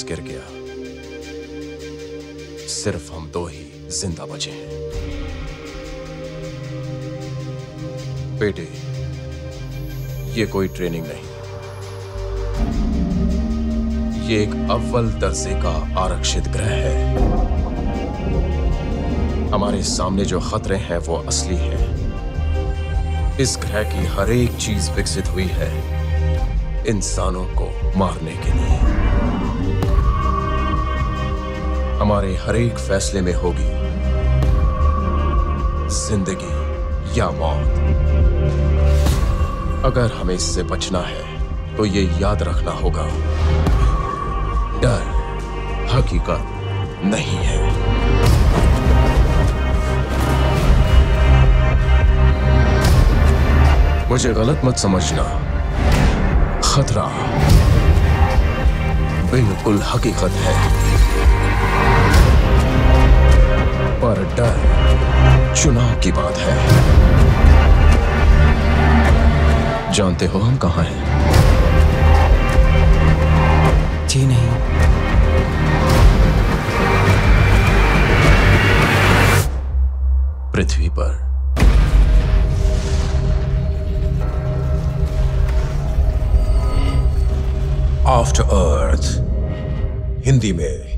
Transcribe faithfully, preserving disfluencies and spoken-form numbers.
सांस गिर गया। सिर्फ हम दो ही जिंदा बचे हैं। बेटे, ये कोई ट्रेनिंग नहीं, ये एक अव्वल दर्जे का आरक्षित ग्रह है। हमारे सामने जो खतरे हैं वो असली हैं। इस ग्रह की हर एक चीज विकसित हुई है इंसानों को मारने के लिए। हमारे हर एक फैसले में होगी जिंदगी या मौत। अगर हमें इससे बचना है तो ये याद रखना होगा, डर हकीकत नहीं है। मुझे गलत मत समझना, खतरा बिल्कुल हकीकत है, पर डर चुनाव की बात है। जानते हो हम कहां हैं? जी नहीं। पृथ्वी पर। आफ्टर अर्थ, हिंदी में।